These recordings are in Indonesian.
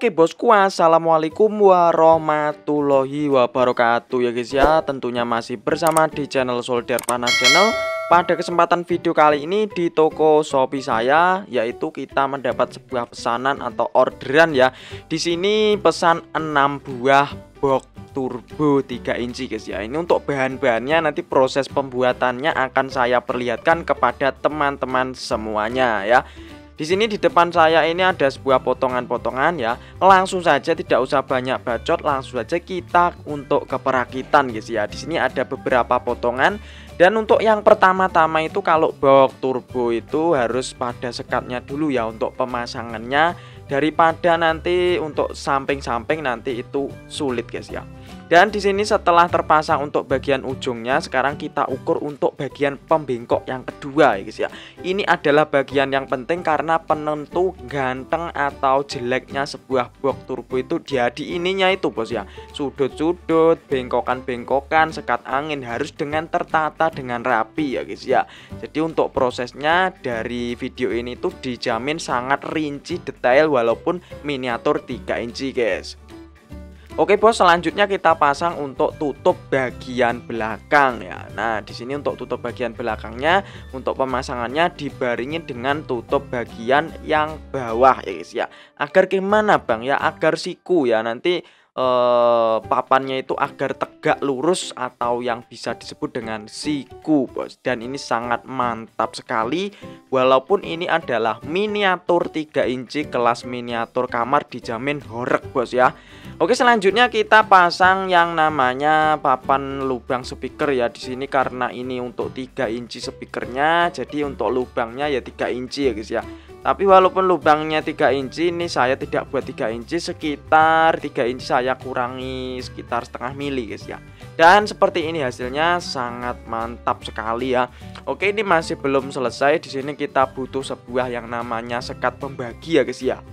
Oke bosku, assalamualaikum warahmatullahi wabarakatuh ya guys ya. Tentunya masih bersama di channel Solder Panas Channel. Pada kesempatan video kali ini di toko Shopee saya, yaitu kita mendapat sebuah pesanan atau orderan ya. Di sini pesan 6 buah box turbo 3 inci guys ya. Ini untuk bahan-bahannya nanti proses pembuatannya akan saya perlihatkan kepada teman-teman semuanya ya. Di sini di depan saya ini ada sebuah potongan-potongan ya. Langsung saja, tidak usah banyak bacot, langsung saja kita untuk ke perakitan guys ya. Di sini ada beberapa potongan dan untuk yang pertama-tama itu kalau box turbo itu harus pada sekatnya dulu ya untuk pemasangannya, daripada nanti untuk samping-samping nanti itu sulit guys ya. Dan di sini setelah terpasang untuk bagian ujungnya, sekarang kita ukur untuk bagian pembengkok yang kedua ya guys ya. Ini adalah bagian yang penting karena penentu ganteng atau jeleknya sebuah box turbo itu jadi ininya itu bos ya. Sudut-sudut, bengkokan-bengkokan, sekat angin harus dengan tertata dengan rapi ya guys ya. Jadi untuk prosesnya dari video ini tuh dijamin sangat rinci detail walaupun miniatur 3 inci guys. Oke bos, selanjutnya kita pasang untuk tutup bagian belakang ya. Nah, di sini untuk tutup bagian belakangnya, untuk pemasangannya dibaringin dengan tutup bagian yang bawah ya guys ya. Agar gimana bang ya? Agar siku ya nanti papannya itu agar tegak lurus atau yang bisa disebut dengan siku bos. Dan ini sangat mantap sekali. Walaupun ini adalah miniatur 3 inci kelas miniatur kamar, dijamin horeg bos ya. Oke, selanjutnya kita pasang yang namanya papan lubang speaker ya. Di sini karena ini untuk 3 inci speakernya, jadi untuk lubangnya ya 3 inci ya guys ya. Tapi walaupun lubangnya 3 inci, ini saya tidak buat 3 inci, sekitar 3 inci saya kurangi sekitar setengah mili guys ya. Dan seperti ini hasilnya sangat mantap sekali ya. Oke, ini masih belum selesai. Di sini kita butuh sebuah yang namanya sekat pembagi ya guys ya.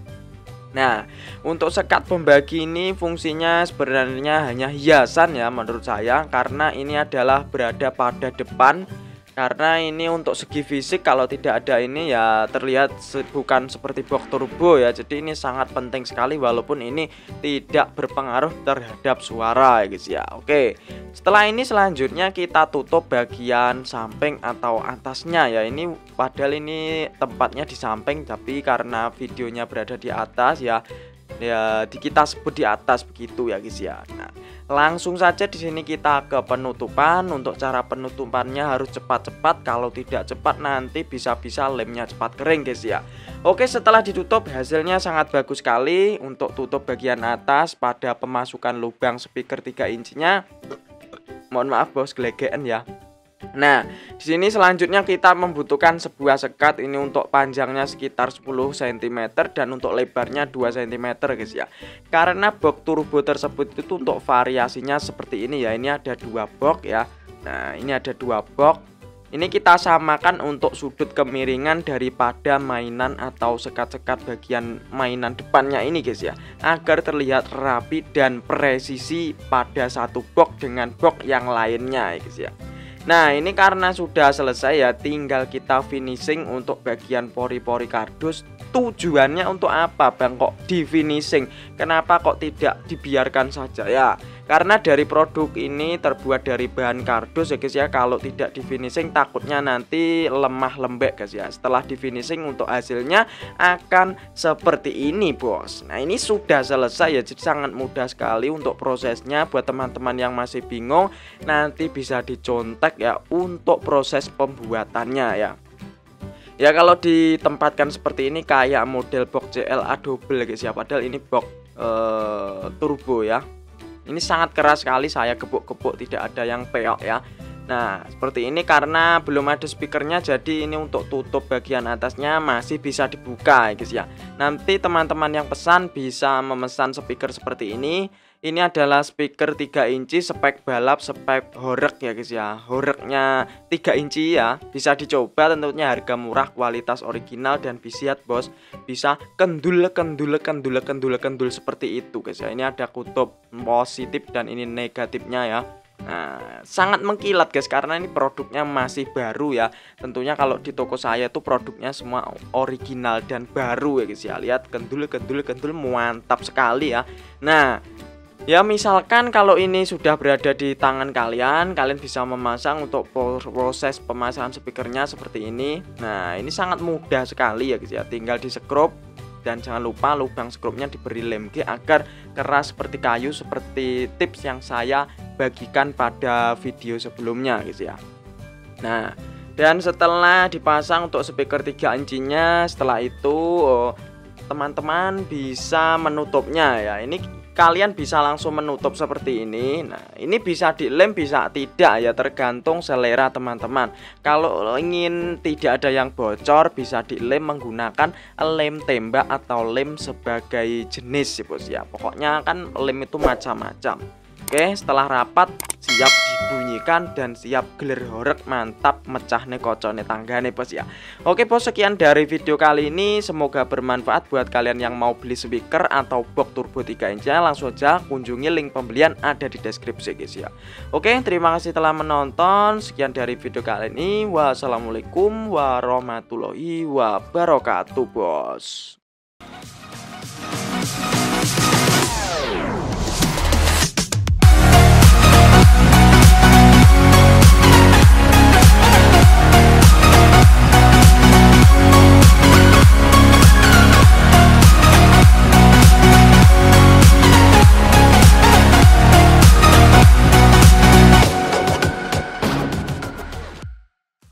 Nah, untuk sekat pembagi ini fungsinya sebenarnya hanya hiasan ya menurut saya, karena ini adalah berada pada depan. Karena ini untuk segi fisik, kalau tidak ada ini ya terlihat bukan seperti box turbo ya. Jadi ini sangat penting sekali walaupun ini tidak berpengaruh terhadap suara ya guys ya. Oke, setelah ini selanjutnya kita tutup bagian samping atau atasnya ya. Ini padahal ini tempatnya di samping, tapi karena videonya berada di atas ya, kita sebut di atas begitu ya guys ya. Nah, langsung saja di sini kita ke penutupan. Untuk cara penutupannya harus cepat-cepat, kalau tidak cepat nanti bisa-bisa lemnya cepat kering guys ya. Oke, setelah ditutup hasilnya sangat bagus sekali. Untuk tutup bagian atas pada pemasukan lubang speaker 3 incinya, mohon maaf bos, gelegean ya. Nah, di sini selanjutnya kita membutuhkan sebuah sekat. Ini untuk panjangnya sekitar 10 cm dan untuk lebarnya 2 cm guys ya. Karena box turbo tersebut itu untuk variasinya seperti ini ya. Ini ada 2 box ya. Nah, ini ada 2 box. Ini kita samakan untuk sudut kemiringan daripada mainan atau sekat-sekat bagian mainan depannya ini guys ya. Agar terlihat rapi dan presisi pada satu box dengan box yang lainnya ya guys ya. Nah, ini karena sudah selesai ya, tinggal kita finishing untuk bagian pori-pori kardus. Tujuannya untuk apa bang kok di finishing? Kenapa kok tidak dibiarkan saja ya? Karena dari produk ini terbuat dari bahan kardus ya guys ya. Kalau tidak di finishing takutnya nanti lemah lembek guys ya. Setelah di finishing untuk hasilnya akan seperti ini bos. Nah, ini sudah selesai ya. Jadi sangat mudah sekali untuk prosesnya. Buat teman-teman yang masih bingung nanti bisa dicontek ya untuk proses pembuatannya ya. Ya, kalau ditempatkan seperti ini kayak model box CLA double guys ya. Padahal ini box turbo ya. Ini sangat keras sekali, saya gebuk-gebuk tidak ada yang peok ya. Nah, seperti ini karena belum ada speakernya, jadi ini untuk tutup bagian atasnya masih bisa dibuka ya guys ya. Nanti teman-teman yang pesan bisa memesan speaker seperti ini. Ini adalah speaker 3 inci spek balap, spek horeg ya guys ya. Horegnya 3 inci ya. Bisa dicoba, tentunya harga murah, kualitas original dan bisiat bos. Bisa kendul seperti itu guys ya. Ini ada kutub positif dan ini negatifnya ya. Nah, sangat mengkilat guys, karena ini produknya masih baru ya. Tentunya kalau di toko saya itu produknya semua original dan baru ya guys ya. Lihat kendul mantap sekali ya. Nah, ya misalkan kalau ini sudah berada di tangan kalian, kalian bisa memasang untuk proses pemasangan speakernya seperti ini. Nah, ini sangat mudah sekali ya guys ya. Tinggal disekrup dan jangan lupa lubang skrupnya diberi lem G agar keras seperti kayu, seperti tips yang saya bagikan pada video sebelumnya guys ya. Nah, dan setelah dipasang untuk speaker 3 inci-nya, setelah itu teman-teman bisa menutupnya ya. Ini kalian bisa langsung menutup seperti ini. Nah, ini bisa dilem bisa tidak ya, tergantung selera teman-teman. Kalau ingin tidak ada yang bocor, bisa dilem menggunakan lem tembak atau lem sebagai jenis sih bos ya. Pokoknya kan lem itu macam-macam. Oke, setelah rapat siap dibunyikan dan siap geler horeg, mantap mecah nih kocone tanggane bos ya. Oke bos, sekian dari video kali ini, semoga bermanfaat buat kalian yang mau beli speaker atau box turbo 3 inci. Langsung aja kunjungi link pembelian ada di deskripsi guys ya. Oke, terima kasih telah menonton, sekian dari video kali ini. Wassalamualaikum warahmatullahi wabarakatuh bos.